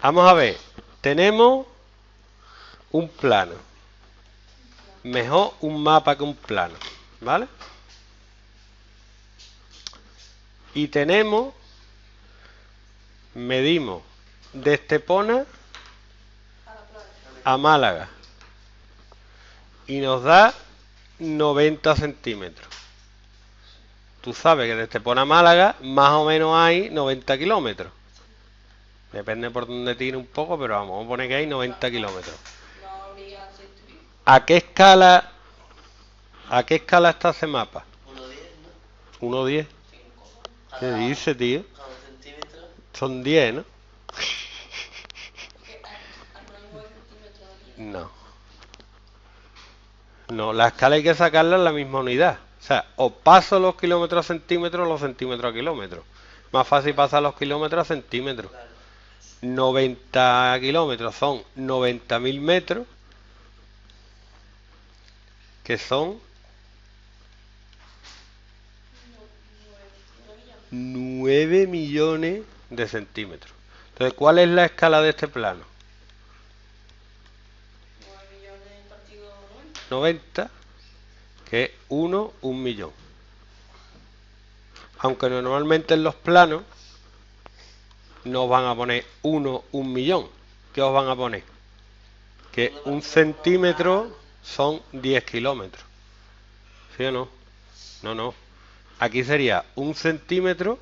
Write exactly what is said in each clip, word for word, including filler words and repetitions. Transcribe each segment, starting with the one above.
Vamos a ver, tenemos un plano. Mejor un mapa que un plano, ¿vale? Y tenemos, medimos de Estepona a Málaga y nos da noventa centímetros. Tú sabes que de Estepona a Málaga más o menos hay noventa kilómetros. Depende por dónde tire un poco, pero vamos, vamos a poner que hay noventa kilómetros. ¿A qué escala, a qué escala está ese mapa? uno diez. ¿Qué dice, tío? Son diez, ¿no? No. No, la escala hay que sacarla en la misma unidad. O sea, o paso los kilómetros a centímetros o los centímetros a kilómetros. Más fácil pasar los kilómetros a centímetros. noventa kilómetros son noventa mil metros. Que son nueve millones de centímetros. Entonces, ¿cuál es la escala de este plano? noventa, que es uno, un millón. Aunque normalmente en los planos no os van a poner uno, un millón. ¿Qué os van a poner? Que un centímetro son diez kilómetros. ¿Sí o no? No, no. Aquí sería un centímetro.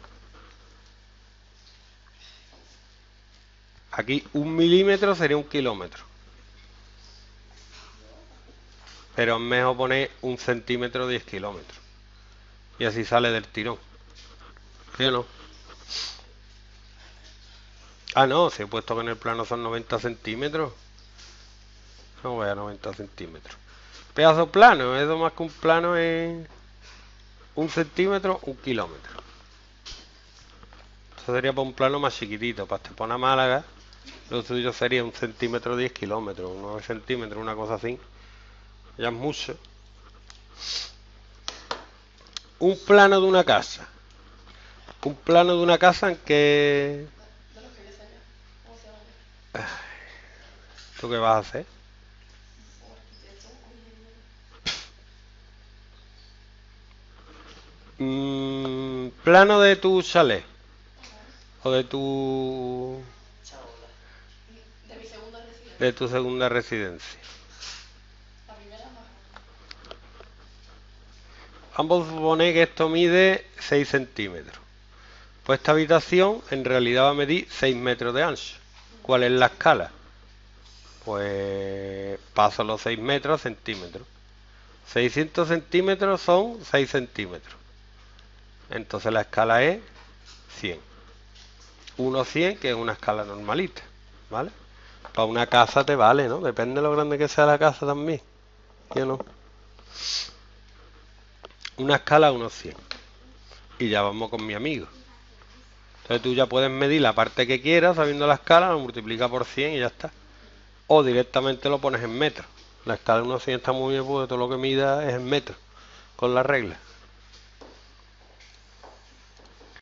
Aquí un milímetro sería un kilómetro. Pero es mejor poner un centímetro diez kilómetros. Y así sale del tirón. ¿Sí o no? Ah, no, si he puesto que en el plano son noventa centímetros. No voy a noventa centímetros. Pedazo plano, eso más que un plano es un centímetro, un kilómetro. Esto sería para un plano más chiquitito. Para Estepona Málaga, lo suyo sería un centímetro, diez kilómetros, nueve centímetros, una cosa así. Ya es mucho. Un plano de una casa. Un plano de una casa en que... ¿Tú qué vas a hacer? Mm, plano de tu chalet. O de tu... De tu segunda residencia. Vamos a suponer que esto mide seis centímetros. Pues esta habitación en realidad va a medir seis metros de ancho. ¿Cuál es la escala? Pues paso los seis metros a centímetros. seiscientos centímetros son seis centímetros. Entonces la escala es cien. uno cien, que es una escala normalita, ¿vale? Para una casa te vale, ¿no? Depende de lo grande que sea la casa también. ¿Sí o no? Una escala uno cien. Y ya vamos con mi amigo. Entonces tú ya puedes medir la parte que quieras, sabiendo la escala, lo multiplica por cien y ya está. O directamente lo pones en metros. La escala uno cien está muy bien porque todo lo que mida es en metros, con la regla.